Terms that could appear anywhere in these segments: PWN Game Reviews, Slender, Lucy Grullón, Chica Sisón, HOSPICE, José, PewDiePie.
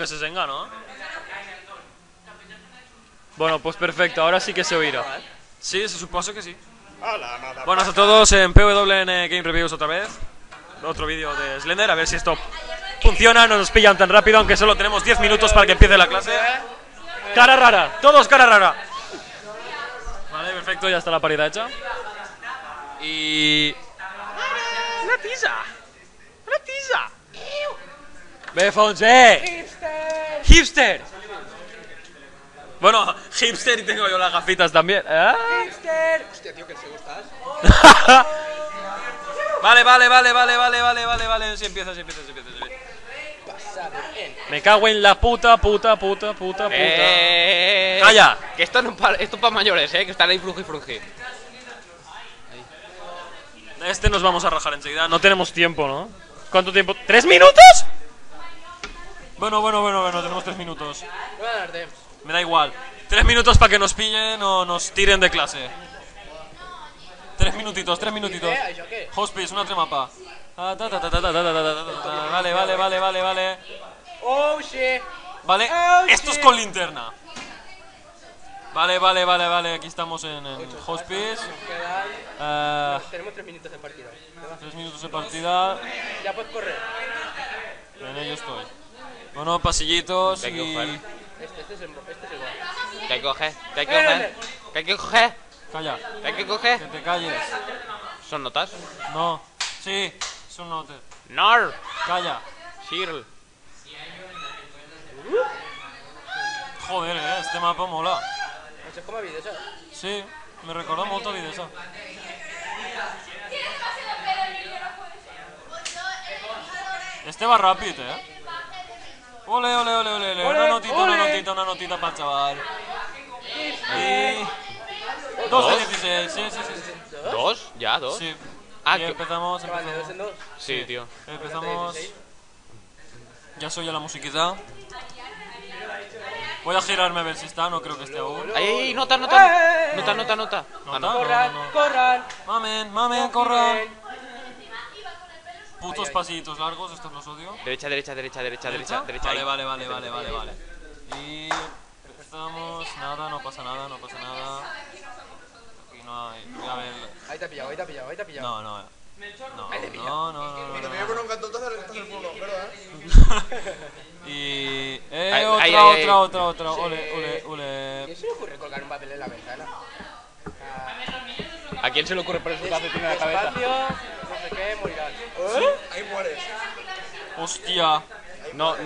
que se senga, ¿no? Bueno, pues perfecto, ahora sí que se oirá. Sí, se supuso que sí. Buenas a todos en PWN Game Reviews otra vez. Otro vídeo de Slender, a ver si esto funciona, no nos pillan tan rápido, aunque solo tenemos 10 minutos para que empiece la clase. Cara rara, todos cara rara. Vale, perfecto, ya está la parida hecha. Y... una tiza. Una tiza. ¡Befonse! ¡Hipster! ¡Hipster! Bueno, hipster y tengo yo las gafitas también. ¿Eh? ¡Hipster! Hostia, tío, que ciego estás. Vale. Si empieza. Me cago en la puta. ¡Calla! Que esto no es para mayores, que están ahí frungi. Este nos vamos a rajar enseguida. No tenemos tiempo, ¿no? ¿Cuánto tiempo? ¿3 minutos? Bueno, tenemos 3 minutos. Me da igual. 3 minutos para que nos pillen o nos tiren de clase. 3 minutitos. Hospice, una tremapa. Vale. Oh shit. Vale, esto es con linterna. Vale, aquí estamos en Hospice. Tenemos 3 minutos de partida. 3 minutos de partida. Ya puedes correr. En ello estoy. Bueno, pasillitos y... Este es igual. ¿Qué hay que coger? Calla. ¿Qué hay que coger? Que te calles. ¿Son notas? No. Sí, son notas. ¡Nor! Calla. Shirl. Joder, este mapa mola. ¿Es como Videsa? Sí, me recordó mucho a Videsa. Este va rápido, Ole. Una notita para el chaval. Y... ¿2 de 16? Sí. ¿Dos? ¿Ya? ¿Dos? Sí. Ah, que empezamos. ¿Dos en dos? Sí, tío. Empezamos. Ya soy a la musiquita. Voy a girarme a ver si está, no creo que esté aún. ¡Ay, nota! ¡Nota! ¡Corran, corran! ¡Mamen, corran! Putos pasillitos largos, estos los odio. Derecha. Vale. Y empezamos. No pasa nada. Aquí no hay. A ver. Ahí te ha pillado. No. Te voy a poner un cantotazo y le estás el culo, ¿verdad? Y... otra. Ole. ¿A quién se le ocurre colgar un papel en la ventana? ¿A quién se le ocurre poner un papel en la cabeza? Ahí mueres. Hostia. No. Sí.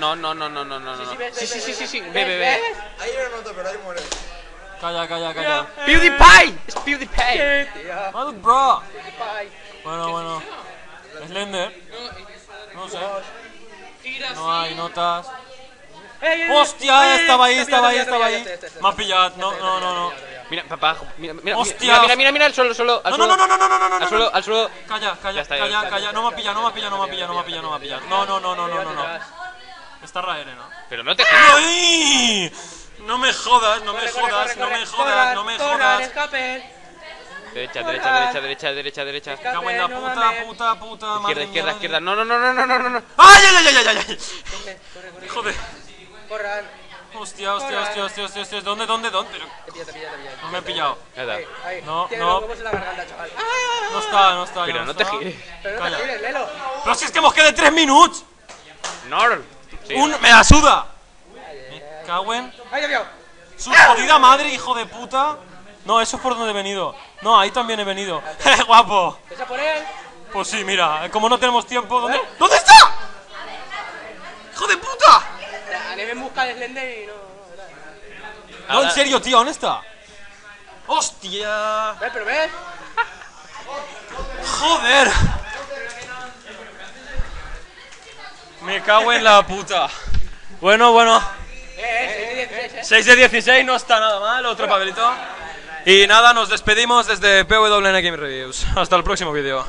Ve. Ahí no noto, pero ahí mueres. Calla. PewDiePie. Es PewDiePie. Madre, bro. Bueno. Slender. No sé. No hay notas. ¡Hostia! Estaba ahí. Me has pillado. No. Mira, papá. Mira. ¡Hostia! Mira, al suelo. No. Al suelo. Calla. No me ha pillado. No. Está Raere, ¿no? Pero no te... No me jodas. Derecha. Cago en la puta. Izquierda. No. ¡Ay! Joder. Corran. Hostia. ¿Dónde? Pero... No me he pillado. No. No está. Pero no te gires. Calla. Pero si es que hemos quedado 3 minutos. Me la suda. Me cago en... Su jodida madre, hijo de puta. No, eso es por donde he venido. No, ahí también he venido. ¡Guapo! Pues sí, mira, como no tenemos tiempo... ¿Dónde está? ¡Hijo de puta! No, en serio, tío, ¿dónde está? ¡Hostia! ¿Ves? ¡Joder! Me cago en la puta. Bueno. 6 de 16, no está nada mal, otro papelito. Y nada, nos despedimos desde PWN Game Reviews. Hasta el próximo vídeo.